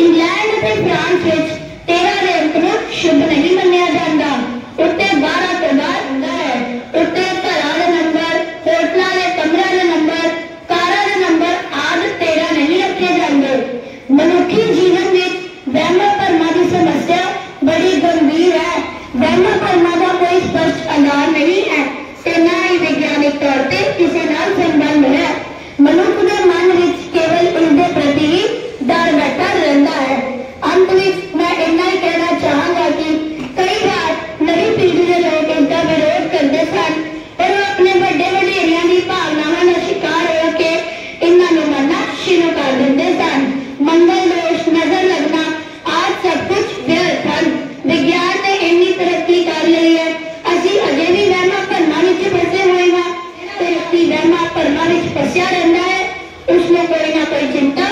England ते France विच 13 अगस्त नूं शुभ नहीं मन्निया जांदा। उत्ते 12 तो बाद घर, उत्ते घरां दे नंबर, होटलां दे कमरियां दे नंबर, कारां दे नंबर आदि 13 नहीं रखे जांदे। मनुखी जीवन विच वहम भरमां दी समस्या बड़ी गंभीर है। वहम भरमां दा कोई स्पष्ट आधार नहीं है ते ना ही वैज्ञानिक तौर ते किसी नाल संबंध है। मनुख दे मन विच केवल उनके प्रति ही डर बैठा रहता है। अंत में मैं इतना ही कहना चाहूंगा कि कई बार नई पीढ़ी के लोग इनका विरोध करते सन और अपने बड़े वडेरियां की भावनाओं का शिकार होकर इन्होंने मरना शुरू कर देते सन। मंगल दोष, नजर लगना आज सब कुछ व्यर्थ हैं। विज्ञान ने इतनी तरक्की कर ली है, असी अजे भी वहमां भरमां विच फसे हुए हैं। व्यक्ति वहमां भरमां विच फसिया रहता है, उसमें कोई ना कोई चिंता